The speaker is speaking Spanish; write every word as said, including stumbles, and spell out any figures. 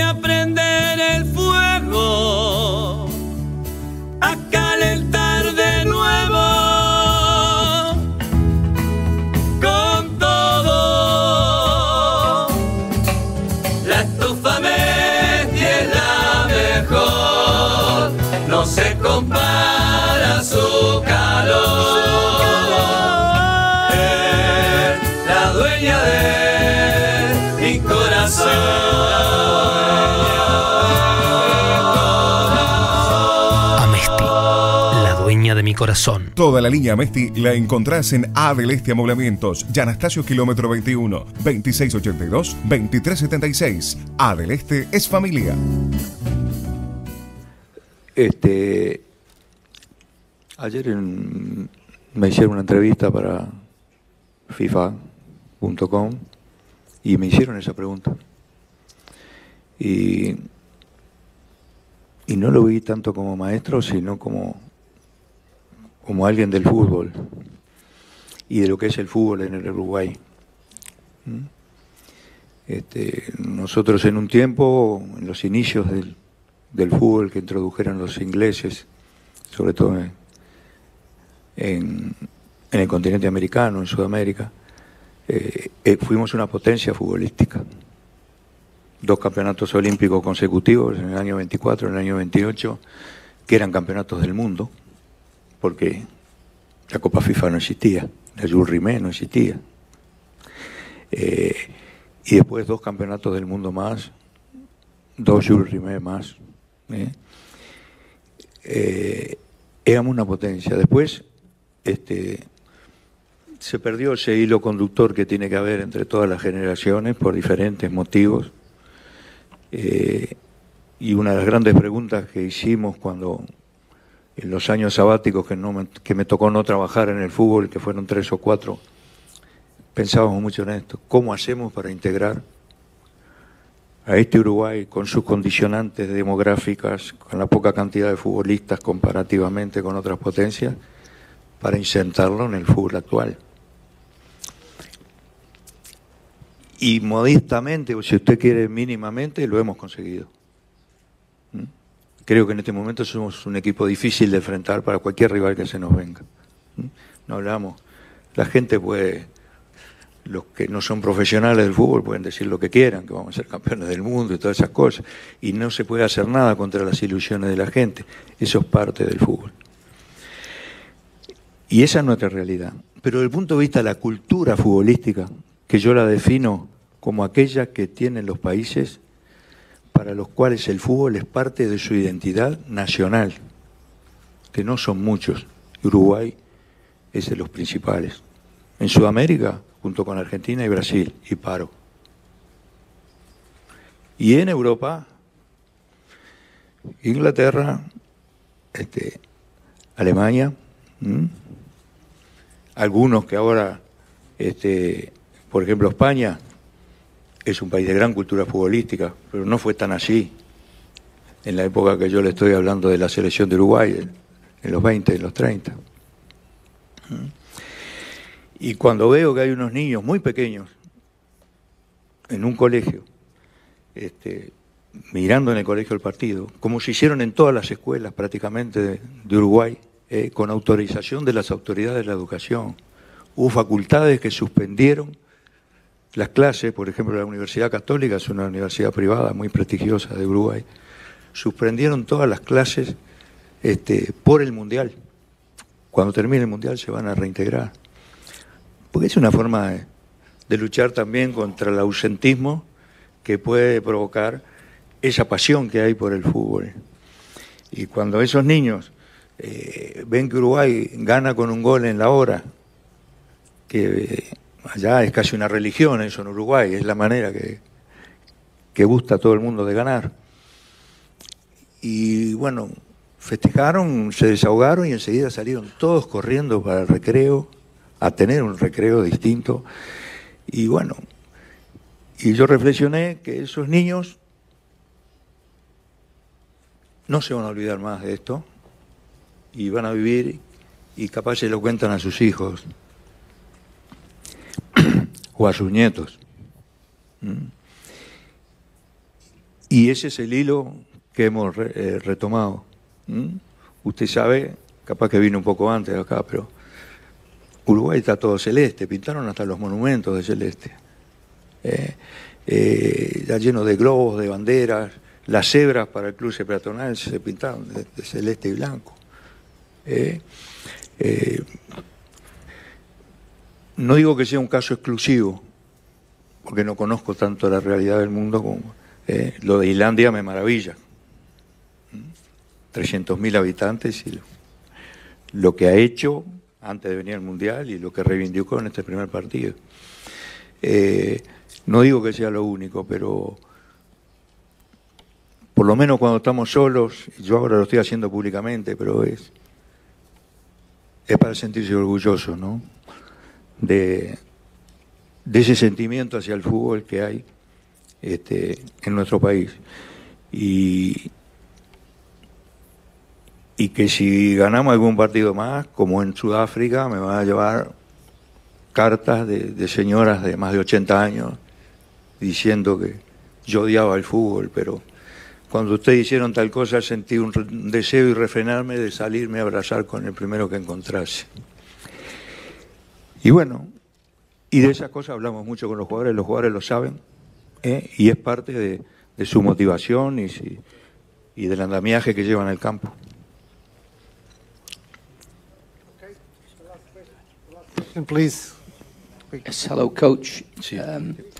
voy a prender el fuego, a calentar de nuevo, con todo. La estufa Messi es la mejor, no se compara su calor. Es la dueña de mi corazón. De mi corazón. Toda la línea Messi la encontrás en A del Este Amoblamientos, Yanastasio kilómetro veintiuno, veintiséis ochenta y dos, veintitrés setenta y seis. A del Este es familia. Este, ayer en, me hicieron una entrevista para fifa punto com y me hicieron esa pregunta. Y, y no lo vi tanto como maestro, sino como como alguien del fútbol y de lo que es el fútbol en el Uruguay. Este, nosotros en un tiempo, en los inicios del, del fútbol que introdujeron los ingleses, sobre todo en, en, en el continente americano, en Sudamérica, eh, eh, fuimos una potencia futbolística. Dos campeonatos olímpicos consecutivos, en el año veinticuatro, en el año veintiocho, que eran campeonatos del mundo, porque la Copa FIFA no existía, la Jules Rimet no existía. Eh, y después dos campeonatos del mundo más, dos Jules Rimet más. ¿eh? Eh, éramos una potencia. Después este, se perdió ese hilo conductor que tiene que haber entre todas las generaciones por diferentes motivos. Eh, y una de las grandes preguntas que hicimos cuando... en los años sabáticos que, no me, que me tocó no trabajar en el fútbol, que fueron tres o cuatro, pensábamos mucho en esto. ¿Cómo hacemos para integrar a este Uruguay con sus condicionantes demográficas, con la poca cantidad de futbolistas comparativamente con otras potencias, para insertarlo en el fútbol actual? Y modestamente, o si usted quiere mínimamente, lo hemos conseguido. ¿Mm? Creo que en este momento somos un equipo difícil de enfrentar para cualquier rival que se nos venga. No hablamos. La gente puede, los que no son profesionales del fútbol pueden decir lo que quieran, que vamos a ser campeones del mundo y todas esas cosas. Y no se puede hacer nada contra las ilusiones de la gente. Eso es parte del fútbol. Y esa es nuestra realidad. Pero desde el punto de vista de la cultura futbolística, que yo la defino como aquella que tienen los países para los cuales el fútbol es parte de su identidad nacional, que no son muchos. Uruguay es de los principales. En Sudamérica, junto con Argentina y Brasil, y paro. Y en Europa, Inglaterra, este, Alemania, ¿m? algunos que ahora, este, por ejemplo, España, es un país de gran cultura futbolística, pero no fue tan así en la época que yo le estoy hablando de la selección de Uruguay, en los veinte, en los treinta. Y cuando veo que hay unos niños muy pequeños en un colegio, este, mirando en el colegio el partido, como se hicieron en todas las escuelas prácticamente de, de Uruguay, eh, con autorización de las autoridades de la educación, hubo facultades que suspendieron las clases. Por ejemplo, la Universidad Católica, es una universidad privada muy prestigiosa de Uruguay, suspendieron todas las clases este, por el Mundial. Cuando termine el Mundial se van a reintegrar. Porque es una forma de, de luchar también contra el ausentismo que puede provocar esa pasión que hay por el fútbol. Y cuando esos niños eh, ven que Uruguay gana con un gol en la hora, que... Eh, allá es casi una religión eso en Uruguay, es la manera que, que gusta a todo el mundo de ganar. Y bueno, festejaron, se desahogaron y enseguida salieron todos corriendo para el recreo, a tener un recreo distinto. Y bueno, y yo reflexioné que esos niños no se van a olvidar más de esto y van a vivir y capaz se lo cuentan a sus hijos o a sus nietos. Y ese es el hilo que hemos eh, retomado. ¿Mm? Usted sabe, capaz que vino un poco antes de acá, pero Uruguay está todo celeste, pintaron hasta los monumentos de celeste. Eh, eh, está lleno de globos, de banderas, las cebras para el cruce peatonal se pintaron de, de celeste y blanco. Eh, eh, no digo que sea un caso exclusivo, porque no conozco tanto la realidad del mundo como... Eh, lo de Islandia me maravilla. trescientos mil habitantes y lo, lo que ha hecho antes de venir al Mundial y lo que reivindicó en este primer partido. Eh, no digo que sea lo único, pero por lo menos cuando estamos solos, yo ahora lo estoy haciendo públicamente, pero es, es para sentirse orgulloso, ¿no? De, de ese sentimiento hacia el fútbol que hay Este, en nuestro país, y, y que si ganamos algún partido más, como en Sudáfrica, me van a llevar cartas de, de señoras de más de ochenta años diciendo que yo odiaba el fútbol, pero cuando ustedes hicieron tal cosa sentí un deseo irrefrenable de salirme a abrazar con el primero que encontrase. Y bueno, y de esas cosas hablamos mucho con los jugadores, los jugadores lo saben. ¿Eh? Y es parte de, de su motivación y, si, y del andamiaje que llevan al campo. Okay. The last question. The last question, please. Yes, hello, coach. Um,